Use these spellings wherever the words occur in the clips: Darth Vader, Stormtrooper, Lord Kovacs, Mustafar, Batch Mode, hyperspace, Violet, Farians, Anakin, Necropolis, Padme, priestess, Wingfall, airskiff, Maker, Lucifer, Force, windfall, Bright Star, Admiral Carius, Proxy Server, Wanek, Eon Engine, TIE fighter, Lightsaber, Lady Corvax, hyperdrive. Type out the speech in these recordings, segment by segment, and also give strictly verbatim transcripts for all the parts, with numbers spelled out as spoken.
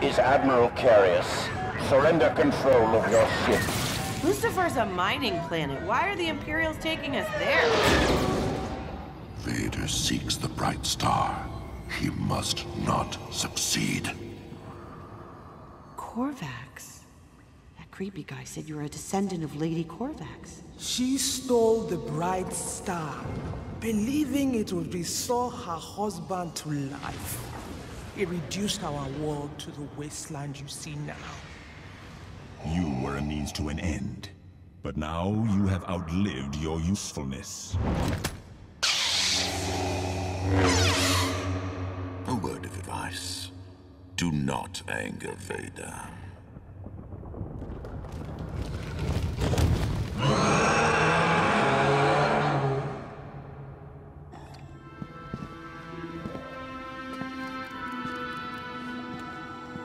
This is Admiral Carius. Surrender control of your ship. Lucifer's a mining planet. Why are the Imperials taking us there? Vader seeks the Bright Star. He must not succeed. Corvax? That creepy guy said you were a descendant of Lady Corvax. She stole the Bright Star, believing it would restore her husband to life. It reduced our world to the wasteland you see now. You were a means to an end, but now you have outlived your usefulness. A word of advice. Do not anger Vader.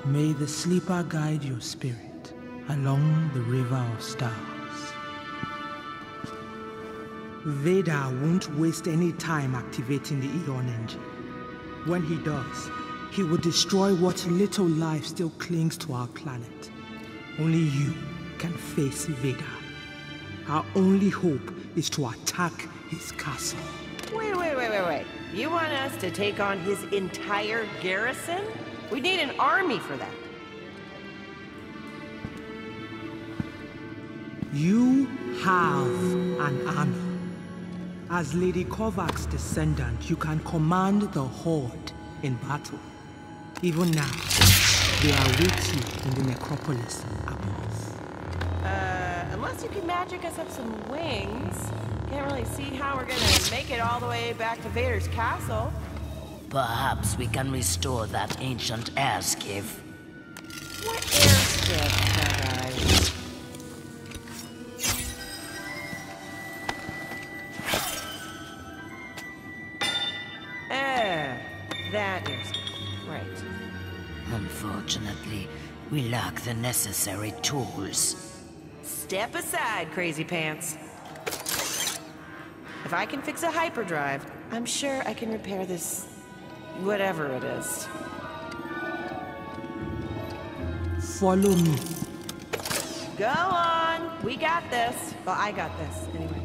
May the sleeper guide your spirit along the river of stars. Vader won't waste any time activating the Eon Engine. When he does, he will destroy what little life still clings to our planet. Only you can face Vader. Our only hope is to attack his castle. Wait, wait, wait, wait, wait. You want us to take on his entire garrison? We need an army for that. You have an army. As Lady Kovacs' descendant, you can command the Horde in battle. Even now, they are with you in the Necropolis above. Uh, unless you can magic us up some wings, can't really see how we're gonna make it all the way back to Vader's castle. Perhaps we can restore that ancient airskiff. What airskiff, guys? That is right. Unfortunately, we lack the necessary tools. Step aside, Crazy Pants. If I can fix a hyperdrive, I'm sure I can repair this... whatever it is. Follow me. Go on! We got this. Well, I got this, anyway.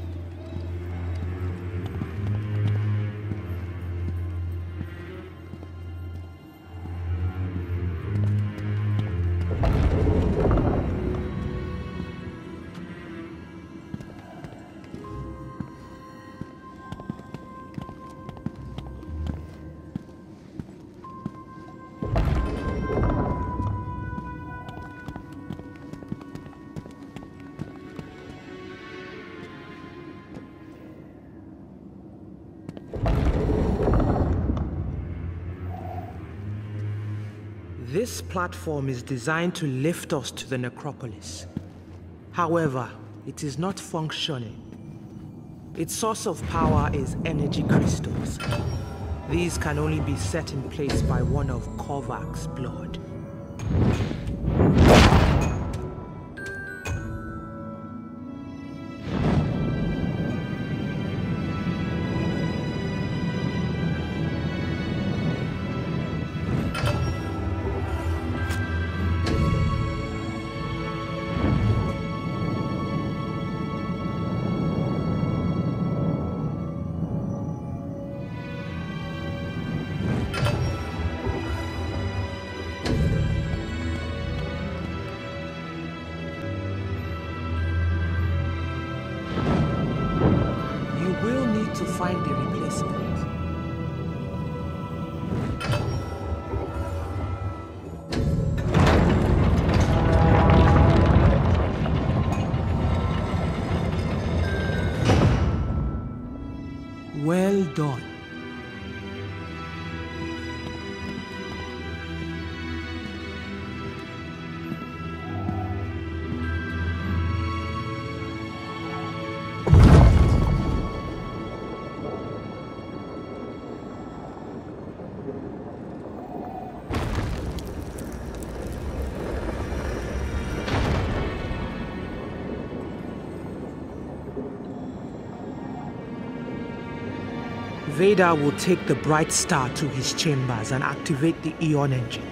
This platform is designed to lift us to the Necropolis. However, it is not functioning. Its source of power is energy crystals. These can only be set in place by one of Kovac's blood. Well done. Vader will take the Bright Star to his chambers and activate the Eon Engine.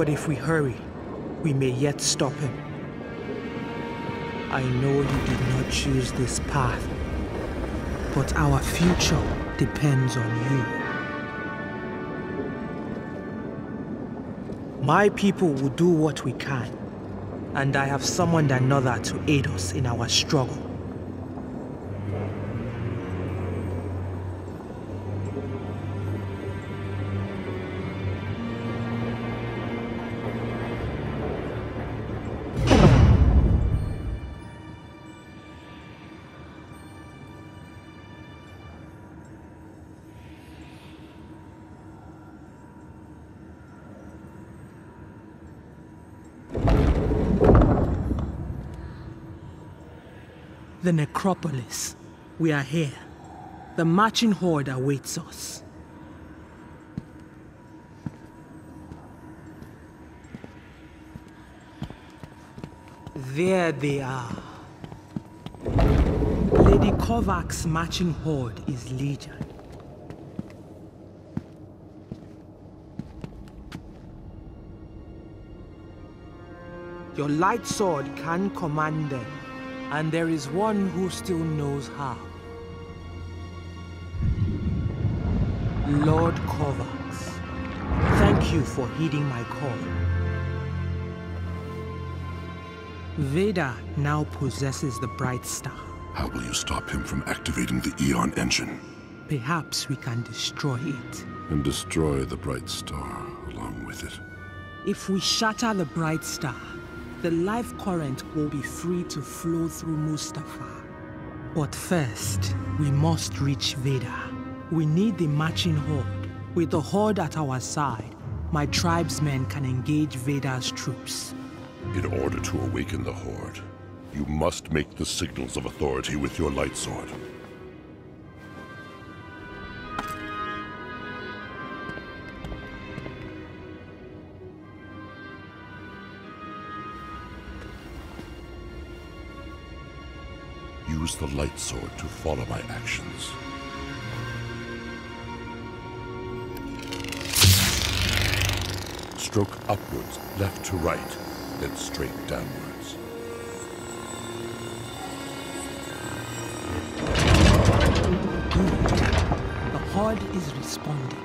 But if we hurry, we may yet stop him. I know you did not choose this path, but our future depends on you. My people will do what we can, and I have summoned another to aid us in our struggle. The Necropolis. We are here. The marching horde awaits us. There they are. Lady Corvax's marching horde is legion. Your light sword can command them. And there is one who still knows how. Lord Kovacs, thank you for heeding my call. Vader now possesses the Bright Star. How will you stop him from activating the Eon Engine? Perhaps we can destroy it. And destroy the Bright Star along with it. If we shatter the Bright Star, the life current will be free to flow through Mustafar. But first, we must reach Vader. We need the marching horde. With the horde at our side, my tribesmen can engage Vader's troops. In order to awaken the horde, you must make the signals of authority with your light sword. Use the light sword to follow my actions. Stroke upwards, left to right, then straight downwards. Good. The horde is responding.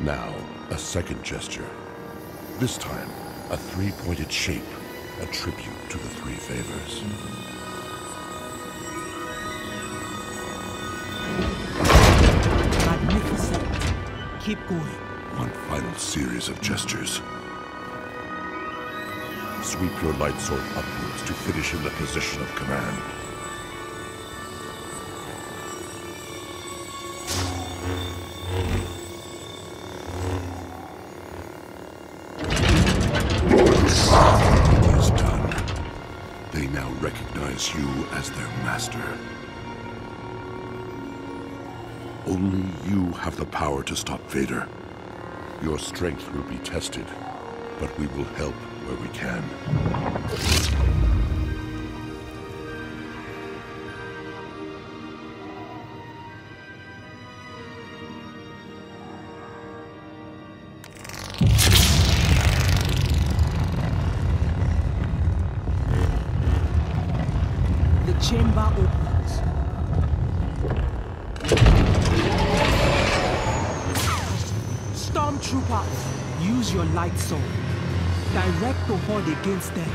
Now, a second gesture. This time, a three-pointed shape, a tribute to the three favors. Mm-hmm. Keep going. One final series of gestures. Sweep your light sword upwards to finish in the position of command. It is done. They now recognize you as their master. Only you have the power to stop Vader. Your strength will be tested, but we will help where we can. The chamber opens. Troopers, use your light sword. Direct the horde against them.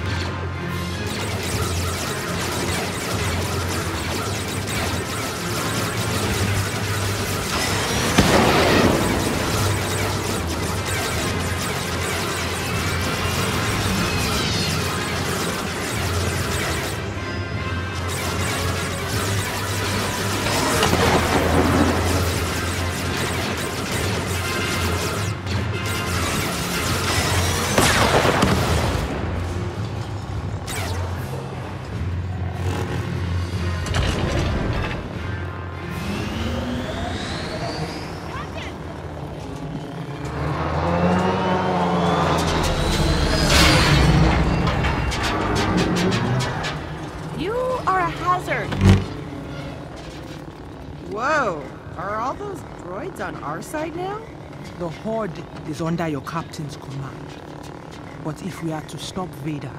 Whoa, are all those droids on our side now? The Horde is under your captain's command. But if we are to stop Vader,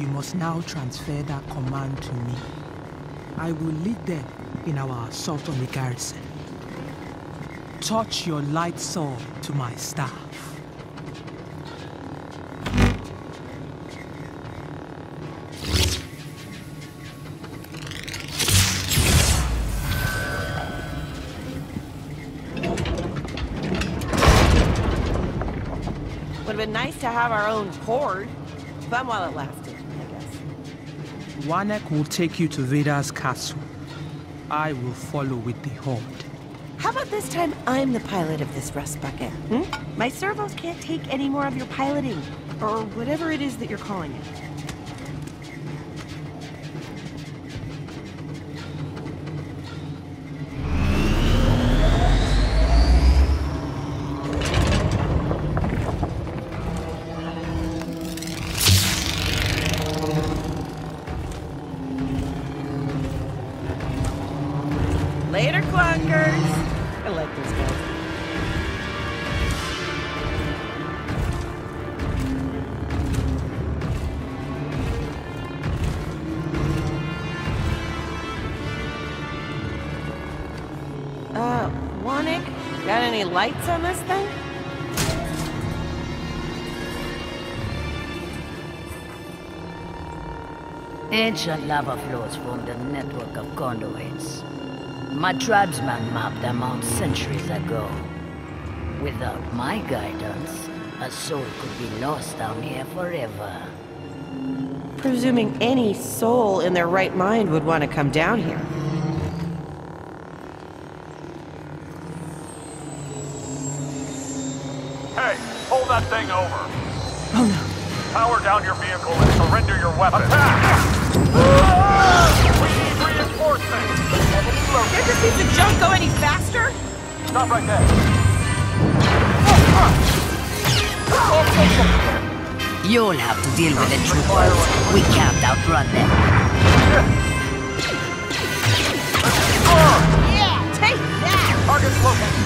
you must now transfer that command to me. I will lead them in our assault on the garrison. Touch your light sword to my staff. Would have been nice to have our own horde. Fun while it lasted, I guess. Wanek will take you to Vader's castle. I will follow with the horde. How about this time I'm the pilot of this rust bucket? Hmm? My servos can't take any more of your piloting, or whatever it is that you're calling it. Lights on this thing? Ancient lava flows formed a network of conduits. My tribesmen mapped them out centuries ago. Without my guidance, a soul could be lost down here forever. Presuming any soul in their right mind would want to come down here. That thing over. Oh no. Power down your vehicle and surrender your weapon. Attack! We need reinforcements. Can't this piece of junk go any faster? Stop right there. You'll have to deal with the troopers. We can't outrun them. Yeah, take that! Target's located.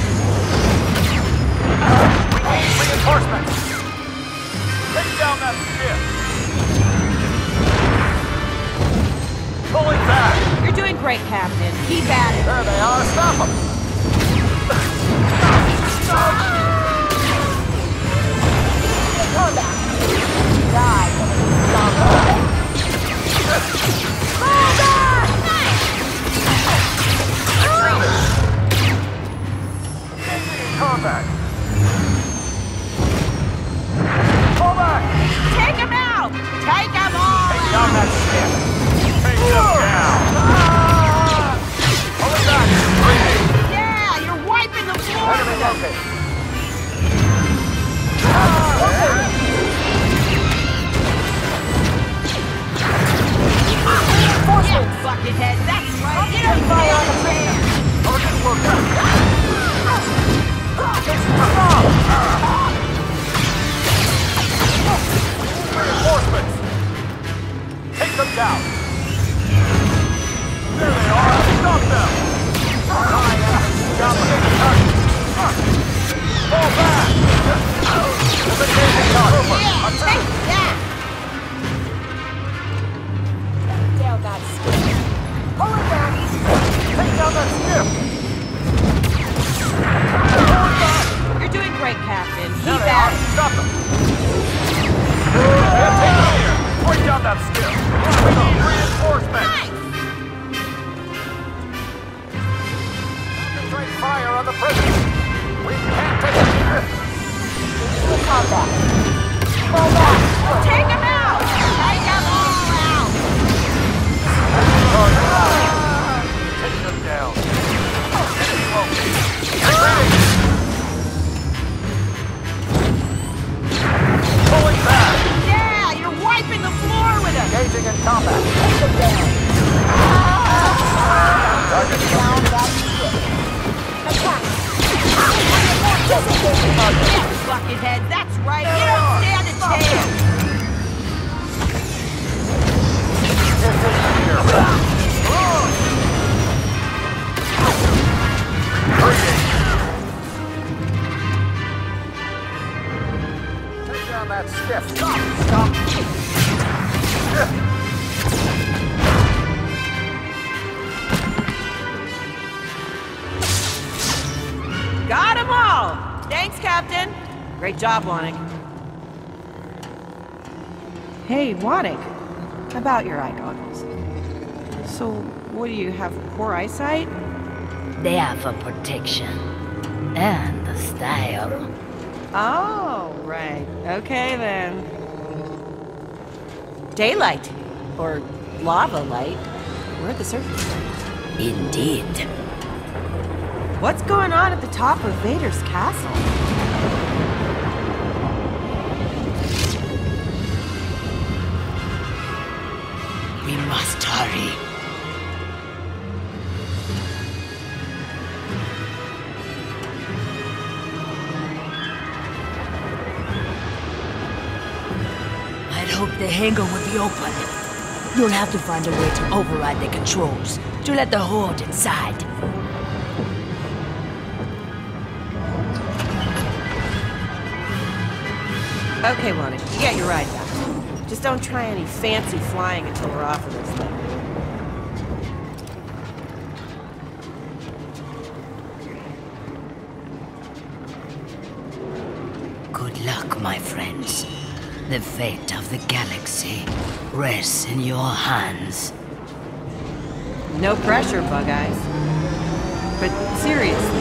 Reinforcements! Take down that ship! Pulling back! You're doing great, Captain. Keep at it. There they are. Stop them! Stop! Come back! Die! Stop them! Pull back! Nice! Combat! Take him out! Take him all! Take down that ship! Take him down! Hold it back! Yeah, you're wiping the floor! Let him look it! Ah, Great job, Wanek. Hey, Wanek. About your eye goggles. So, what do you have, poor eyesight? They are for protection. And the style. Oh, right. Okay, then. Daylight. Or lava light. We're at the surface. Indeed. What's going on at the top of Vader's castle? We must hurry. I'd hope the hangar would be open. You'll have to find a way to override the controls, to let the Horde inside. Okay, Wanek, you get your ride back. Just don't try any fancy flying until we're off of this thing. Good luck, my friends. The fate of the galaxy rests in your hands. No pressure, bug eyes. But seriously,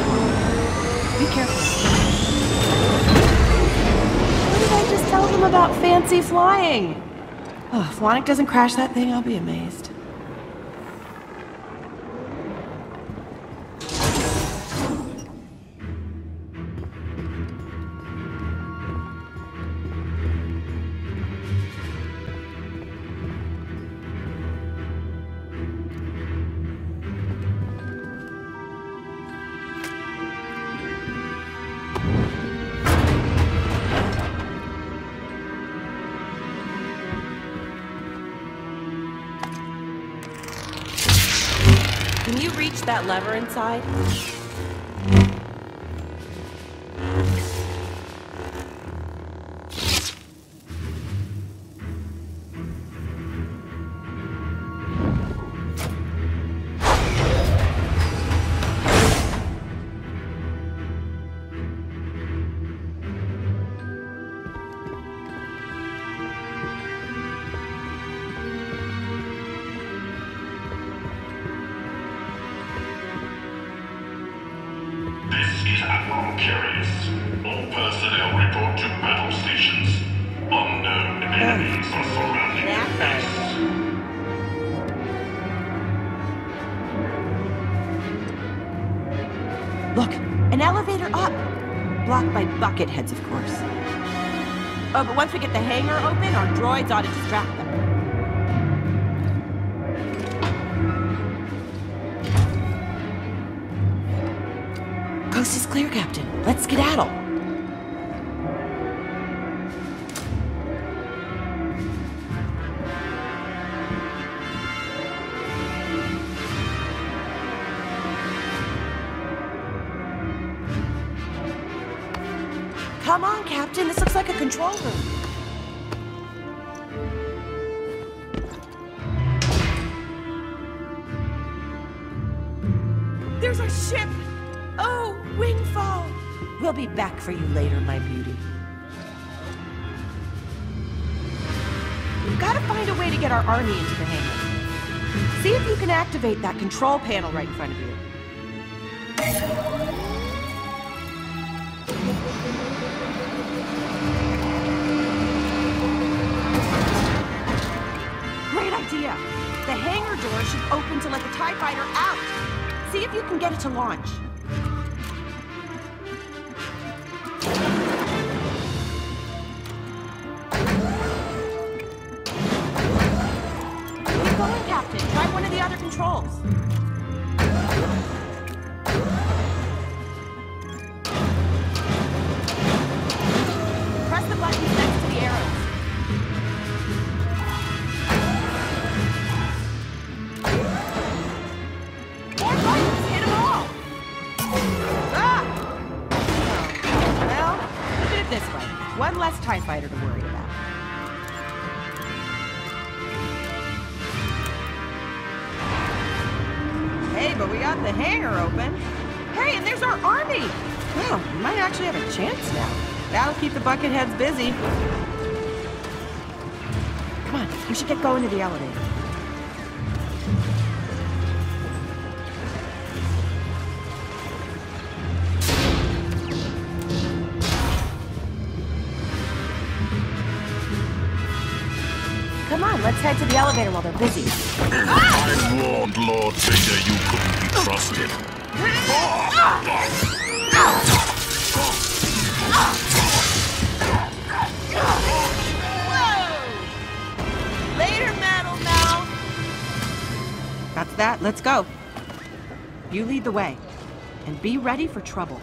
be careful. Just tell them about fancy flying. Oh, if Wanek doesn't crash that thing, I'll be amazed. That lever inside? Admiral Carius. All personnel report to battle stations. Unknown enemies are surrounding the base. Look, an elevator up. Blocked by bucket heads, of course. Oh, but once we get the hangar open, our droids ought to distract them. Coast is clear, Captain. Let's skedaddle. Come on, Captain. This looks like a control room. We'll be back for you later, my beauty. We've got to find a way to get our army into the hangar. See if you can activate that control panel right in front of you. Great idea! The hangar door should open to let the TIE fighter out. See if you can get it to launch. Controls. Press the buttons next to the arrows. More buttons! Hit them all! Ah! Well, we'll do it this way. One less TIE fighter to worry about. But we got the hangar open. Hey, and there's our army! Well, we might actually have a chance now. That'll keep the bucket heads busy. Come on, we should get going to the elevator. Come on, let's head to the elevator while they're busy. Ah! I warned Lord Vader you couldn't be trusted. Whoa! Later, Metal Mouth. That's that. Let's go. You lead the way, and be ready for trouble.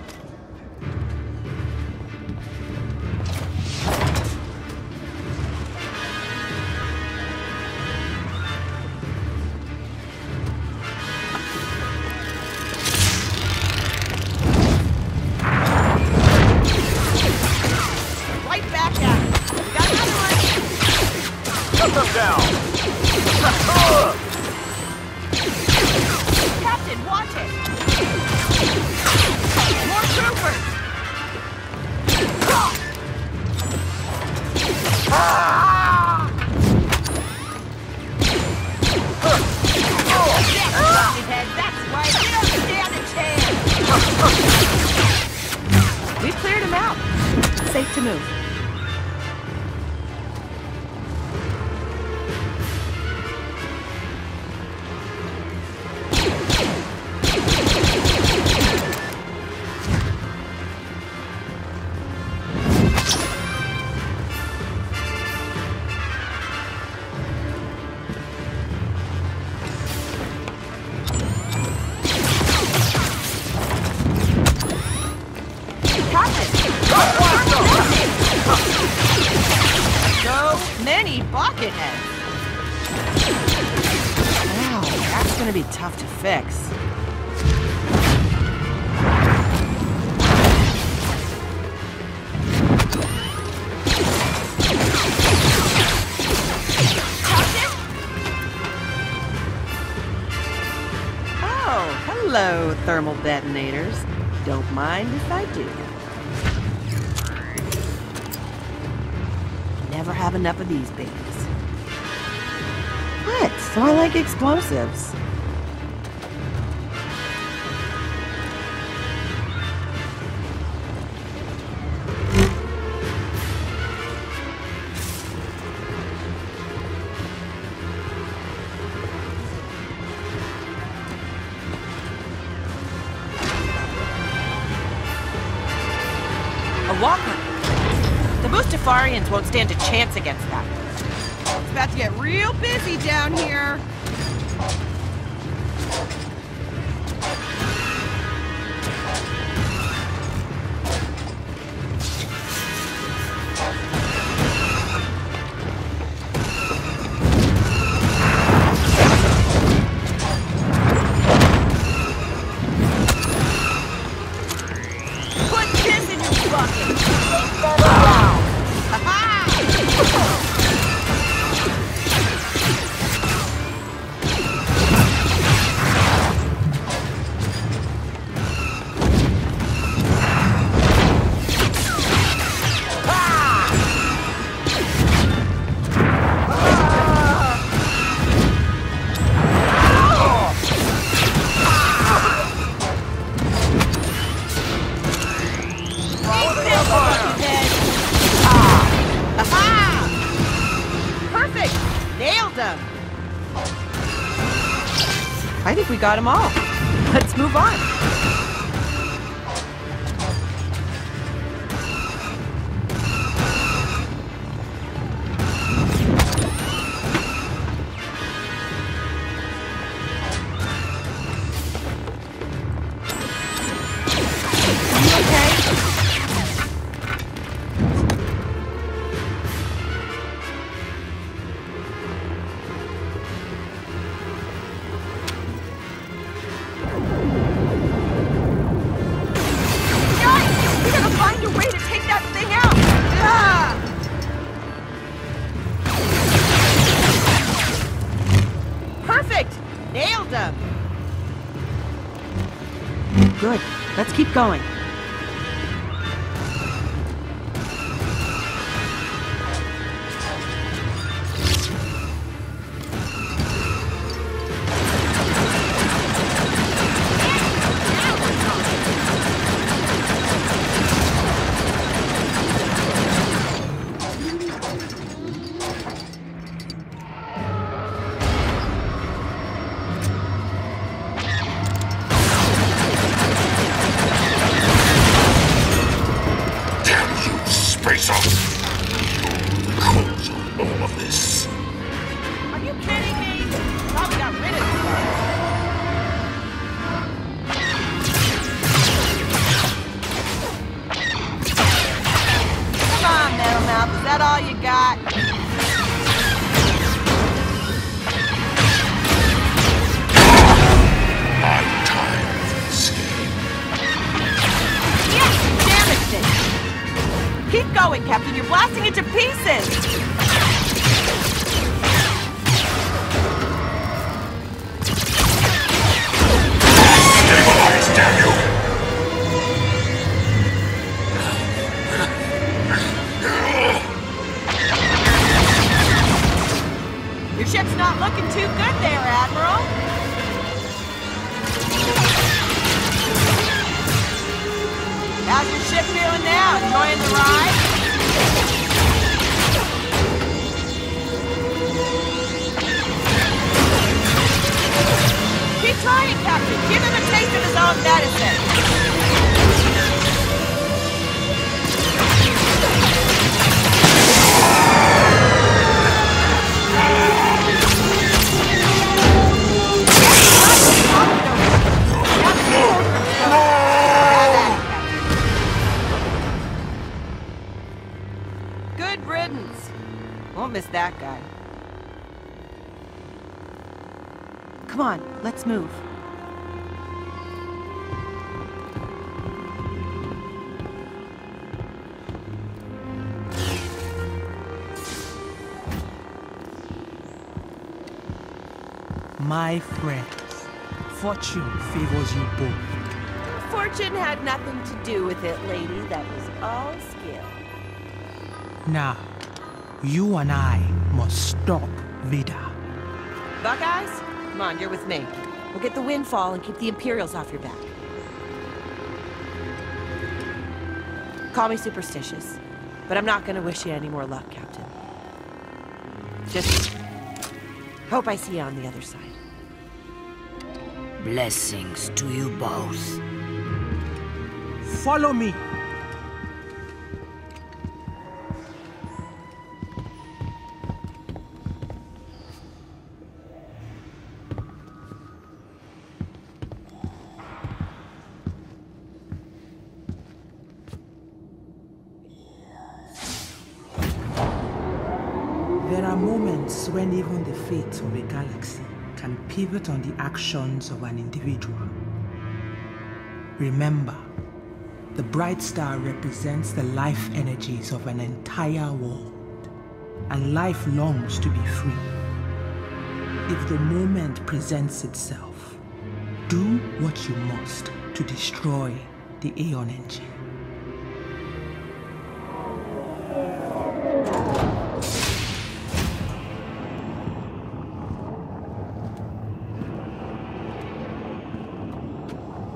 Thermal detonators. Don't mind if I do. Never have enough of these babies. What? So I like explosives. Farians won't stand a chance against that. It's about to get real busy down here. Got them all. Let's move on. Good. Let's keep going. pieces! My friends, fortune favors you both. Fortune had nothing to do with it, lady. That was all skill. Now, you and I must stop Vader. Buckeyes, come on, you're with me. We'll get the windfall and keep the Imperials off your back. Call me superstitious, but I'm not going to wish you any more luck, Captain. Just hope I see you on the other side. Blessings to you both. Follow me. There are moments when even the fate of a galaxy can pivot on the actions of an individual. Remember, the Bright Star represents the life energies of an entire world, and life longs to be free. If the moment presents itself, do what you must to destroy the Eon Engine.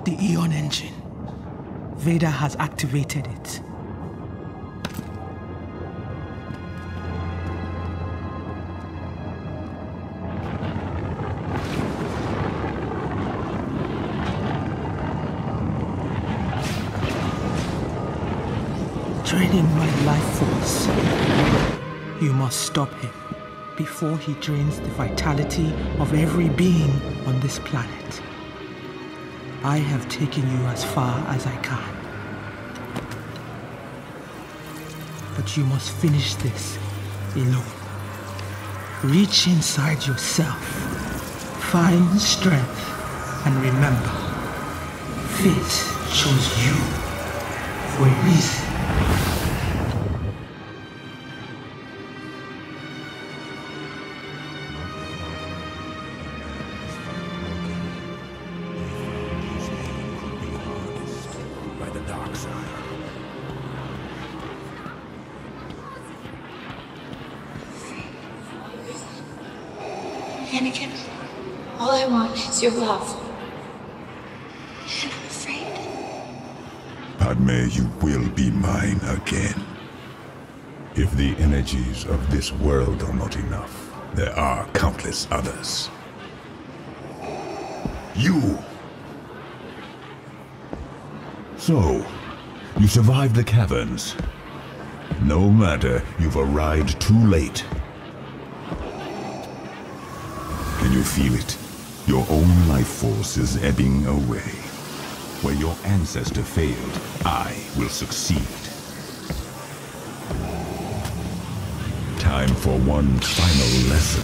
The Eon Engine. Vader has activated it. Draining my life force. You must stop him before he drains the vitality of every being on this planet. I have taken you as far as I can. But you must finish this alone. Reach inside yourself. Find strength. And remember, fate chose you for a reason. Anakin, all I want is your love. And I'm afraid. Padme, you will be mine again. If the energies of this world are not enough, there are countless others. You! So, you survived the caverns. No matter, you've arrived too late. You feel it. Your own life force is ebbing away. Where your ancestor failed, I will succeed. Time for one final lesson.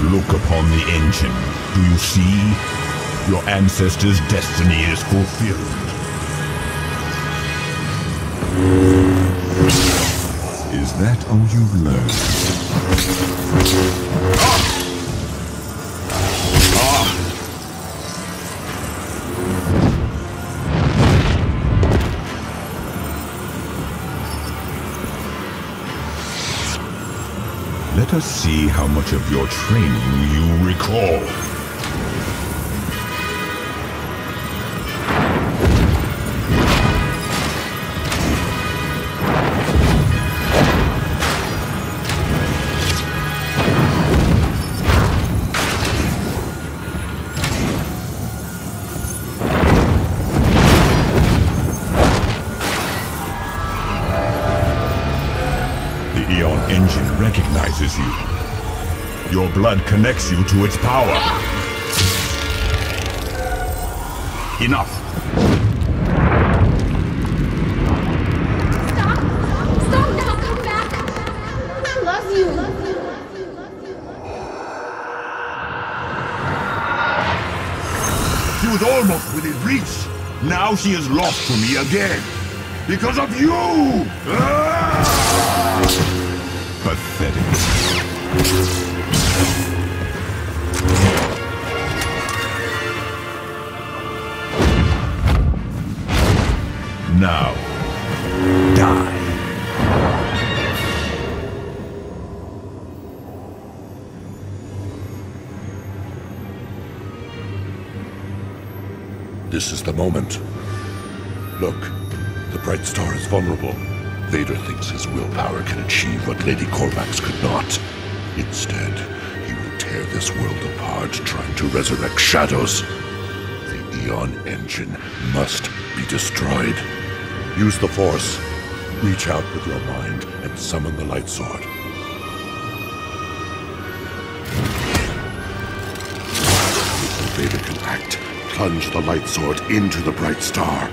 Look upon the engine. Do you see? Your ancestors' destiny is fulfilled. Is that all you've learned? Ah! Ah! Let us see how much of your training you recall. Recognizes you. Your blood connects you to its power. Enough. Stop! Stop! Stop now! Come back! I love you! Love you! Love you! Love you! Love you! She was almost within reach. Now she is lost to me again. Because of you! Ah! Pathetic. Now, die. This is the moment. Look, the Bright Star is vulnerable. Vader thinks his willpower can achieve what Lady Corvax could not. Instead, he will tear this world apart, trying to resurrect shadows. The Eon Engine must be destroyed. Use the Force. Reach out with your mind and summon the Light Sword. Before Vader can act, plunge the Light Sword into the Bright Star.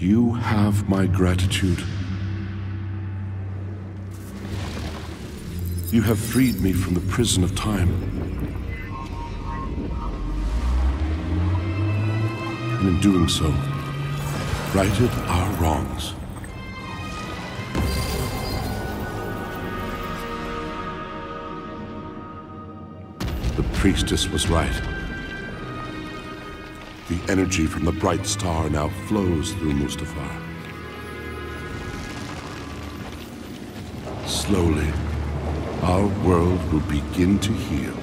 You have my gratitude. You have freed me from the prison of time. And in doing so, righted our wrongs. The priestess was right. The energy from the Bright Star now flows through Mustafar. Slowly, our world will begin to heal.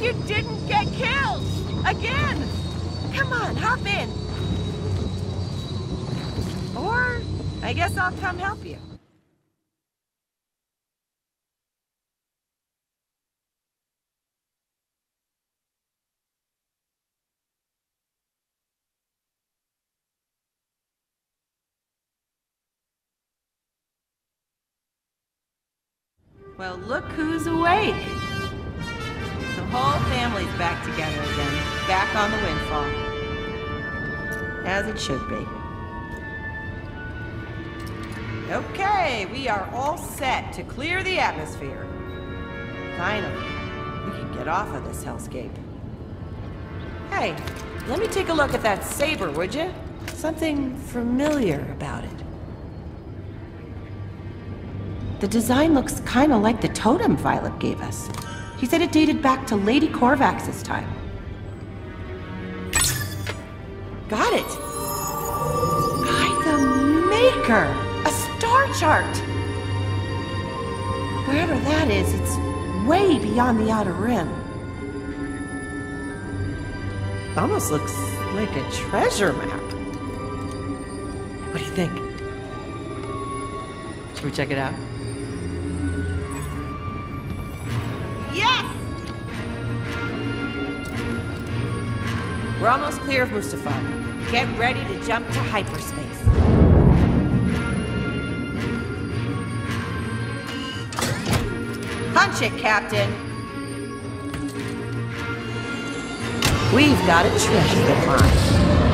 You didn't get killed! Again! Come on, hop in! I guess I'll come help you. Well, look who's awake. The whole family's back together again, back on the Wingfall. As it should be. Okay, we are all set to clear the atmosphere. Finally, we can get off of this hellscape. Hey, let me take a look at that saber, would you? Something familiar about it. The design looks kind of like the totem Violet gave us. He said it dated back to Lady Corvax's time. Got it! By the Maker! A star chart! Wherever that is, it's way beyond the Outer Rim. It almost looks like a treasure map. What do you think? Should we check it out? Yes! We're almost clear of Mustafar. Get ready to jump to hyperspace. Punch it, Captain! We've got a treasure to find.